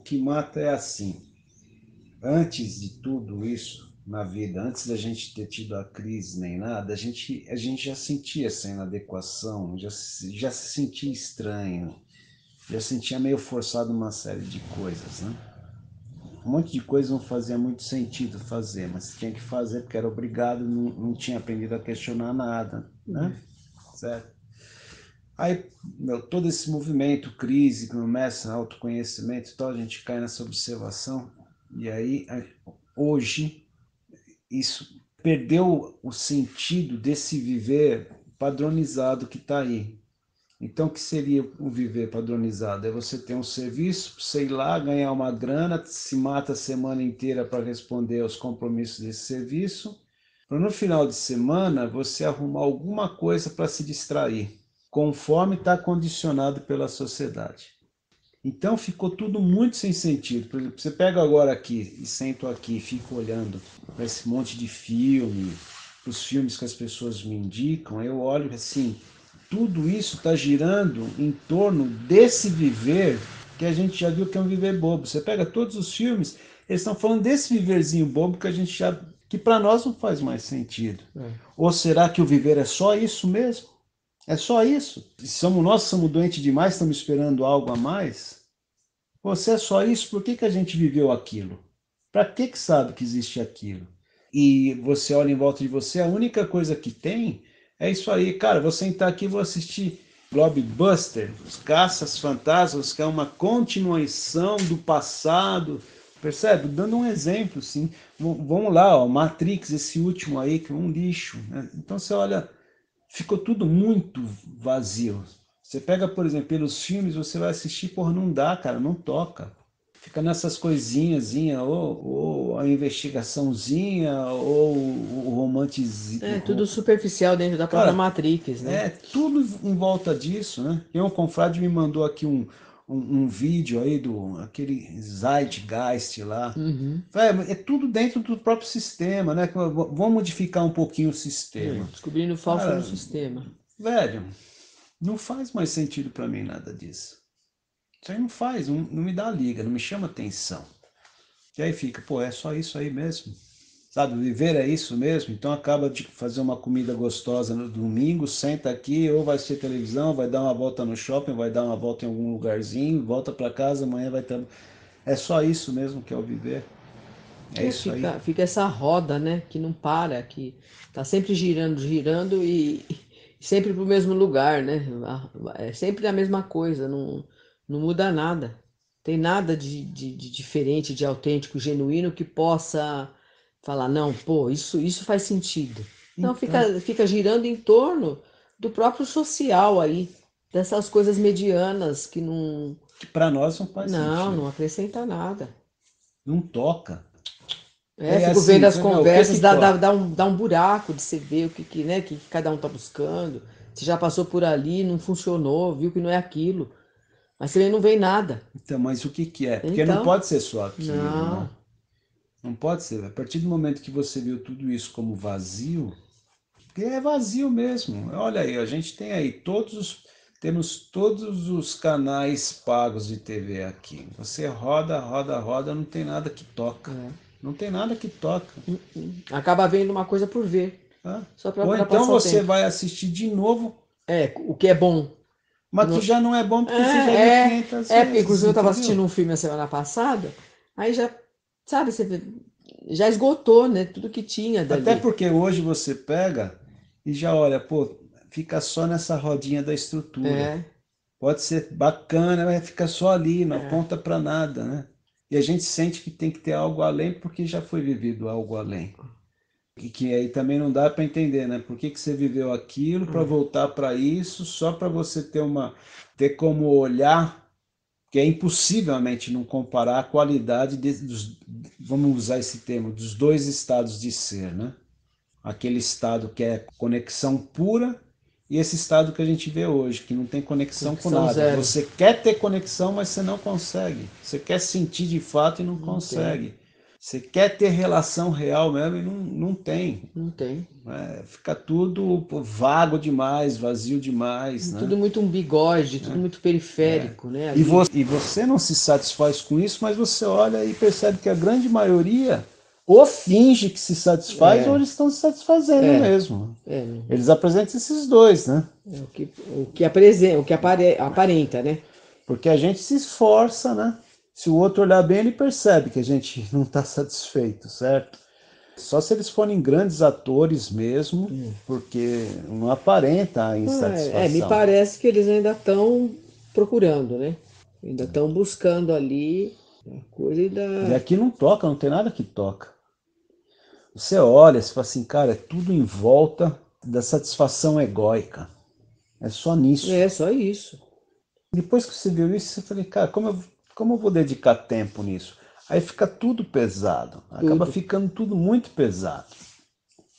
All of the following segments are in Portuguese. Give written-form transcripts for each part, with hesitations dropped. O que mata é assim. Antes de tudo isso, na vida, antes da gente ter tido a crise nem nada, a gente já sentia essa inadequação, já se sentia estranho, já sentia meio forçado uma série de coisas, né? Um monte de coisa não fazia muito sentido fazer, mas tinha que fazer porque era obrigado, não tinha aprendido a questionar nada, né? Certo? Aí, todo esse movimento, crise, começa, autoconhecimento e tal, a gente cai nessa observação, e aí, hoje, isso perdeu o sentido desse viver padronizado que está aí. Então, o que seria um viver padronizado? É você ter um serviço, sei lá, ganhar uma grana, se mata a semana inteira para responder aos compromissos desse serviço, para no final de semana você arrumar alguma coisa para se distrair, conforme está condicionado pela sociedade. Então, ficou tudo muito sem sentido. Por exemplo, você pega agora aqui e sento aqui e fico olhando para esse monte de filme, para os filmes que as pessoas me indicam, eu olho assim... Tudo isso está girando em torno desse viver que a gente já viu que é um viver bobo. Você pega todos os filmes, eles estão falando desse viverzinho bobo que a gente já... que para nós não faz mais sentido. É. Ou será que o viver é só isso mesmo? É só isso? Somos nós, somos doentes demais, estamos esperando algo a mais? Ou se é só isso, por que a gente viveu aquilo? Para que sabe que existe aquilo? E você olha em volta de você, a única coisa que tem... É isso aí, cara, vou sentar aqui e vou assistir Blockbuster, Os Caças Fantasmas, que é uma continuação do passado, percebe? Dando um exemplo, assim, vamos lá, ó, Matrix, esse último aí, que é um lixo, né? Então você olha, ficou tudo muito vazio. Você pega, por exemplo, pelos filmes, você vai assistir, porra, não dá, cara, não toca. Fica nessas coisinhazinha, ou a investigaçãozinha, ou o romanticismo. É, tudo superficial dentro da própria Matrix, né? É, tudo em volta disso, né? Um confrade me mandou aqui um vídeo aí do aquele Zeitgeist lá. Uhum. É tudo dentro do próprio sistema, né? Vamos modificar um pouquinho o sistema. Descobrindo o falso no sistema. Velho, não faz mais sentido para mim nada disso. Isso aí não faz, não me dá liga, não me chama atenção. E aí fica, pô, é só isso aí mesmo. Sabe, viver é isso mesmo. Então acaba de fazer uma comida gostosa no domingo, senta aqui, ou vai assistir televisão, vai dar uma volta no shopping, vai dar uma volta em algum lugarzinho, volta pra casa, amanhã vai ter... É só isso mesmo que é o viver. É isso aí. Fica essa roda, né, que não para, que tá sempre girando e sempre pro mesmo lugar, né? É sempre a mesma coisa, não muda nada, tem nada de diferente, de autêntico, genuíno, que possa falar, não, pô, isso faz sentido. Então, fica girando em torno do próprio social aí, dessas coisas medianas que não... Que para nós não faz sentido. Não acrescenta nada. Não toca. Fico vendo as conversas, dá um buraco de você ver o que, né, que cada um tá buscando, se já passou por ali, não funcionou, viu que não é aquilo. Mas ele não vem nada. Então, mas o que é? Porque então, não pode ser só aquilo, não. Né? Não pode ser. A partir do momento que você viu tudo isso como vazio, porque é vazio mesmo. Olha aí, a gente tem aí todos os canais pagos de TV aqui. Você roda, não tem nada que toca. É. Não tem nada que toca. Acaba vendo uma coisa por ver. Ah. Só pra, ou pra então você vai assistir de novo. É, o que é bom. Mas que já não é bom porque você já viu 500 vezes. É, porque inclusive eu estava assistindo um filme a semana passada, aí já, sabe, você já esgotou, né, tudo que tinha dali. Até porque hoje você pega e já olha, pô, fica só nessa rodinha da estrutura. É. Pode ser bacana, mas fica só ali, não aponta para nada, né? E a gente sente que tem que ter algo além porque já foi vivido algo além. E que aí também não dá para entender, né? Por que você viveu aquilo para voltar para isso, só para você ter como olhar, que é impossivelmente não comparar a qualidade vamos usar esse termo, dos dois estados de ser, né? Aquele estado que é conexão pura e esse estado que a gente vê hoje, que não tem conexão com nada. Zero. Você quer ter conexão, mas você não consegue. Você quer sentir de fato e não consegue. Você quer ter relação real mesmo e não tem. Não tem. É, fica tudo vago demais, vazio demais. Tudo muito um bigode, tudo muito periférico. Né? E você não se satisfaz com isso, mas você olha e percebe que a grande maioria ou finge que se satisfaz ou eles estão se satisfazendo mesmo. É. Eles apresentam esses dois, né? É o que aparenta, né? Porque a gente se esforça, né? Se o outro olhar bem, ele percebe que a gente não está satisfeito, certo? Só se eles forem grandes atores mesmo, porque não aparenta a insatisfação. Me parece que eles ainda estão procurando, né? Ainda estão buscando ali a coisa E aqui não toca, não tem nada que toca. Você olha, você fala assim, cara, é tudo em volta da satisfação egóica. É só nisso. É só isso. Depois que você viu isso, eu falei, cara, como eu vou dedicar tempo nisso? Aí fica tudo pesado. Acaba ficando tudo muito pesado.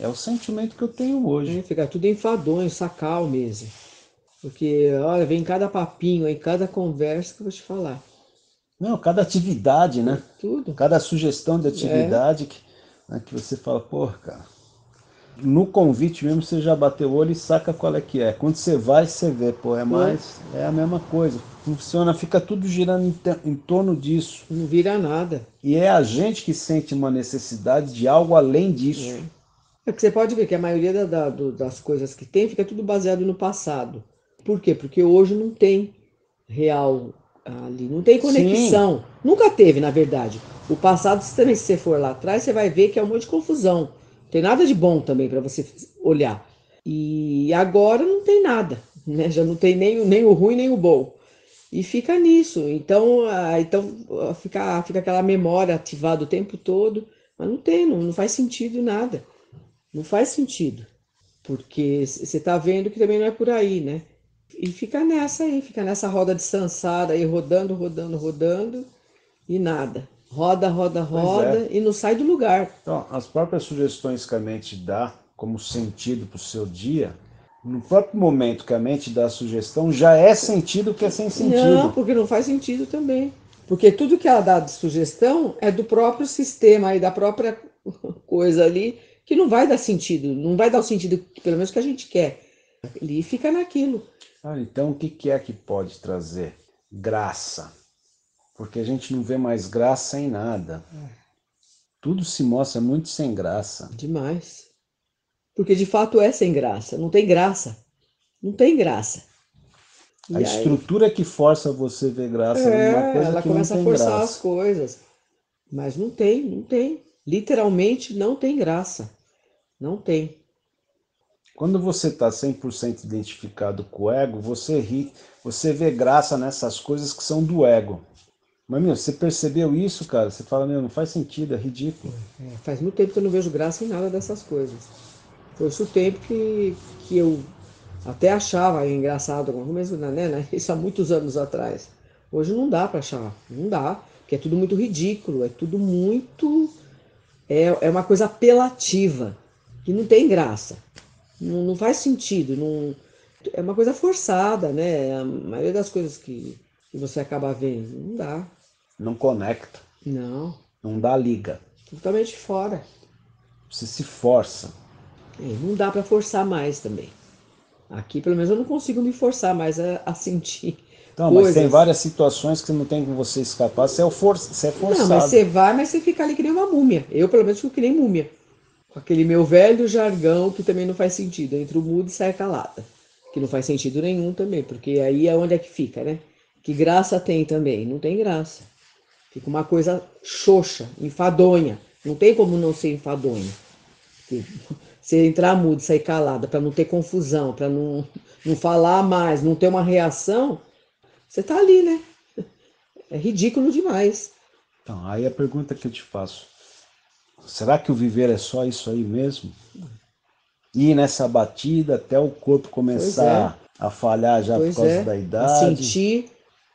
É o sentimento que eu tenho hoje. Fica tudo enfadonho, sacal mesmo. Porque, olha, vem cada papinho aí, cada conversa que eu vou te falar. Não, cada atividade, né? Tudo. Cada sugestão de atividade que você fala, cara. No convite mesmo, você já bateu o olho e saca qual é que é. Quando você vai, você vê, é a mesma coisa. Funciona, fica tudo girando em torno disso. Não vira nada. E é a gente que sente uma necessidade de algo além disso. É que você pode ver que a maioria das coisas que tem, fica tudo baseado no passado. Por quê? Porque hoje não tem real ali, não tem conexão. Sim. Nunca teve, na verdade. O passado, também, se você for lá atrás, você vai ver que é um monte de confusão. Não tem nada de bom também para você olhar. E agora não tem nada, né? Já não tem nem o ruim, nem o bom. E fica nisso. Então fica aquela memória ativada o tempo todo, mas não tem, não faz sentido nada. Não faz sentido. Porque você está vendo que também não é por aí, né? E fica nessa aí, fica nessa roda de samsara aí, rodando, rodando, rodando e nada. Roda, roda, roda e não sai do lugar. Então, as próprias sugestões que a mente dá como sentido para o seu dia, no próprio momento que a mente dá a sugestão, já é sentido que é sem sentido. Não, porque não faz sentido também. Porque tudo que ela dá de sugestão é do próprio sistema, aí, da própria coisa ali, que não vai dar sentido. Não vai dar o sentido, pelo menos, que a gente quer. Ali fica naquilo. Então, o que é que pode trazer? Graça. Porque a gente não vê mais graça em nada. Tudo se mostra muito sem graça. Demais. Porque de fato é sem graça. Não tem graça. Não tem graça. A estrutura que força você ver graça em uma coisa ela que começa não tem a forçar graça. As coisas. Mas não tem, não tem. Literalmente não tem graça. Não tem. Quando você está 100% identificado com o ego, você ri, você vê graça nessas coisas que são do ego. Mas, você percebeu isso, cara? Você fala, não faz sentido, é ridículo. Faz muito tempo que eu não vejo graça em nada dessas coisas. Foi isso o tempo que eu até achava engraçado, mesmo, né? Isso há muitos anos atrás. Hoje não dá para achar, não dá. Porque é tudo muito ridículo, é tudo muito... É uma coisa apelativa, que não tem graça. Não faz sentido, é uma coisa forçada, né? A maioria das coisas que você acaba vendo, não dá. Não conecta. Não. Não dá liga. Totalmente fora. Você se força. Não dá para forçar mais também. Aqui, pelo menos, eu não consigo me forçar mais a sentir coisas. Mas tem várias situações que não tem como você escapar. Você é forçado. Não, mas você vai, mas você fica ali que nem uma múmia. Eu, pelo menos, fico que nem múmia. Com aquele meu velho jargão que também não faz sentido. Entre o mudo e sai a calada. Que não faz sentido nenhum também, porque aí é onde é que fica, né? Que graça tem também? Não tem graça. Fica uma coisa xoxa, enfadonha. Não tem como não ser enfadonha. Você entrar mudo, sair calada, para não ter confusão, para não falar mais, não ter uma reação, você tá ali, né? É ridículo demais. Então, aí a pergunta que eu te faço, será que o viver é só isso aí mesmo? Ir nessa batida até o corpo começar a falhar já por causa da idade? A sentir...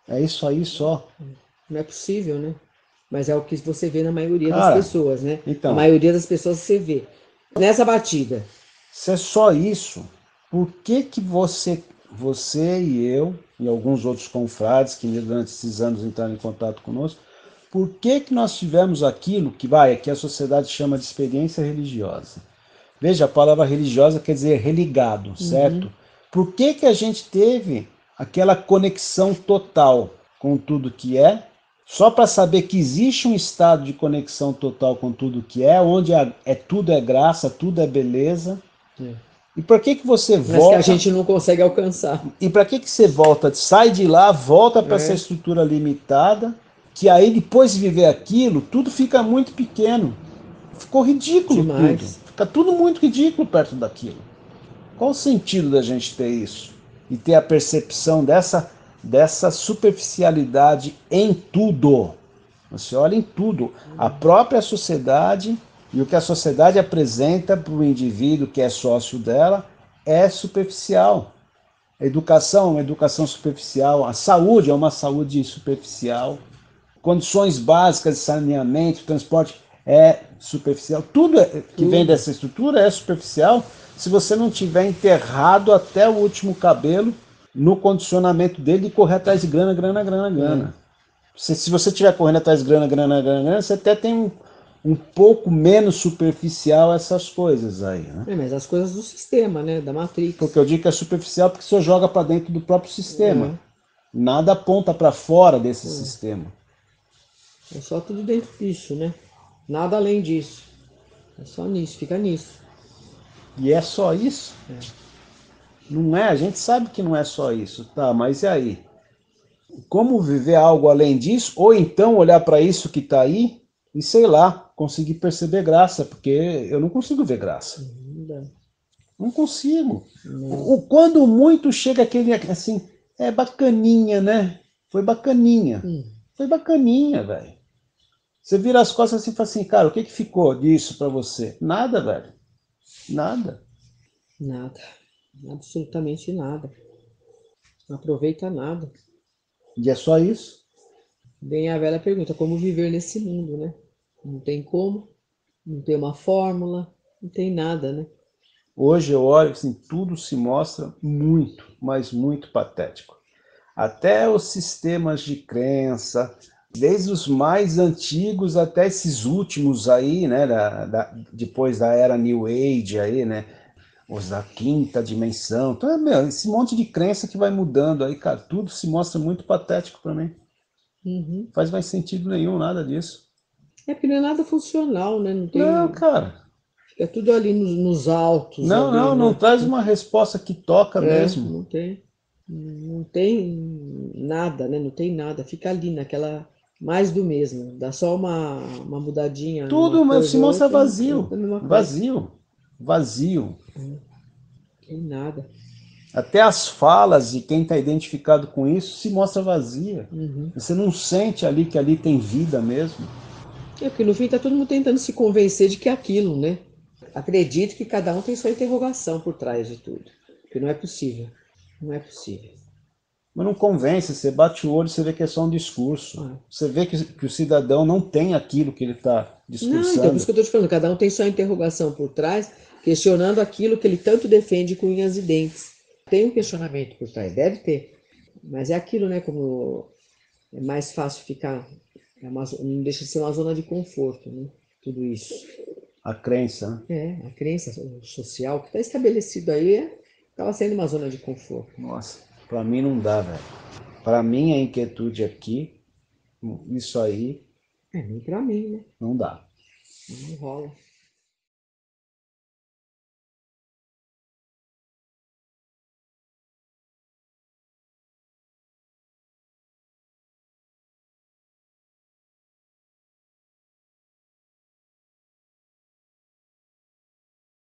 É isso aí só. Não é possível, né? Mas é o que você vê na maioria das pessoas, né? Então, a maioria das pessoas você vê. Nessa batida. Se é só isso, por que você e eu, e alguns outros confrades que durante esses anos entraram em contato conosco, Por que que nós tivemos aquilo que que a sociedade chama de experiência religiosa? Veja, a palavra religiosa quer dizer religado, certo? Por que que a gente teve aquela conexão total com tudo que é? Só para saber que existe um estado de conexão total com tudo que é, onde tudo é graça, tudo é beleza. E para que você volta... Mas que a gente não consegue alcançar. E para que você volta? Sai de lá, volta para essa estrutura limitada, que aí depois de viver aquilo, tudo fica muito pequeno. Ficou ridículo demais. Tudo. Fica tudo muito ridículo perto daquilo. Qual o sentido da gente ter isso? E ter a percepção dessa superficialidade em tudo. Você olha em tudo. A própria sociedade e o que a sociedade apresenta para o indivíduo que é sócio dela é superficial. A educação é uma educação superficial, a saúde é uma saúde superficial, condições básicas de saneamento, transporte é superficial. Tudo que vem dessa estrutura é superficial se você não tiver enterrado até o último cabelo no condicionamento dele de correr atrás de grana, grana, grana, grana. Se você estiver correndo atrás de grana, grana, grana, grana, você até tem um pouco menos superficial essas coisas aí, né? Mas as coisas do sistema, né? Da matrix. Porque eu digo que é superficial porque você joga para dentro do próprio sistema. Nada aponta para fora desse sistema. É só tudo dentro disso, né? Nada além disso. É só nisso, fica nisso. E é só isso? Não é, a gente sabe que não é só isso, tá? Mas e aí? Como viver algo além disso? Ou então olhar para isso que está aí e, sei lá, conseguir perceber graça, porque eu não consigo ver graça. Não consigo. Quando muito chega aquele, assim, é bacaninha, né? Foi bacaninha. Foi bacaninha, velho. Você vira as costas assim e fala assim, cara, o que ficou disso para você? Nada, velho. Nada. Absolutamente nada. Não aproveita nada. E é só isso? Bem, a velha pergunta, como viver nesse mundo, né? Não tem como, não tem uma fórmula, não tem nada, né? Hoje eu olho assim, tudo se mostra muito, mas muito patético. Até os sistemas de crença, desde os mais antigos até esses últimos aí, né? Depois da era New Age aí, né? Os da quinta dimensão. Então, esse monte de crença que vai mudando aí, cara, tudo se mostra muito patético para mim. Não faz mais sentido nenhum, nada disso. É porque não é nada funcional, né? Não, tem... não, cara. Fica tudo ali nos altos. Não, ali, não, né? Não traz uma resposta que toca mesmo. Não tem. Não tem nada, né? Não tem nada. Fica ali naquela... mais do mesmo. Dá só uma mudadinha. Tudo, mas se mostra vazio. Vazio. Vazio. Não tem nada. Até as falas de quem está identificado com isso se mostra vazia. Você não sente ali que ali tem vida mesmo. É porque no fim está todo mundo tentando se convencer de que é aquilo, né? Acredito que cada um tem sua interrogação por trás de tudo. Porque não é possível. Não é possível. Mas não convence, você bate o olho e você vê que é só um discurso. Você vê que o cidadão não tem aquilo que ele está discursando. Não, então por isso que eu estou te falando, cada um tem sua interrogação por trás, questionando aquilo que ele tanto defende com unhas e dentes. Tem um questionamento por trás, deve ter, mas é aquilo, né, como é mais fácil ficar, não deixa de ser uma zona de conforto, né, tudo isso. A crença. A crença social que está estabelecido aí, estava sendo uma zona de conforto. Nossa, para mim não dá, velho. Para mim a inquietude aqui, isso aí... nem para mim, né? Não dá. Não rola.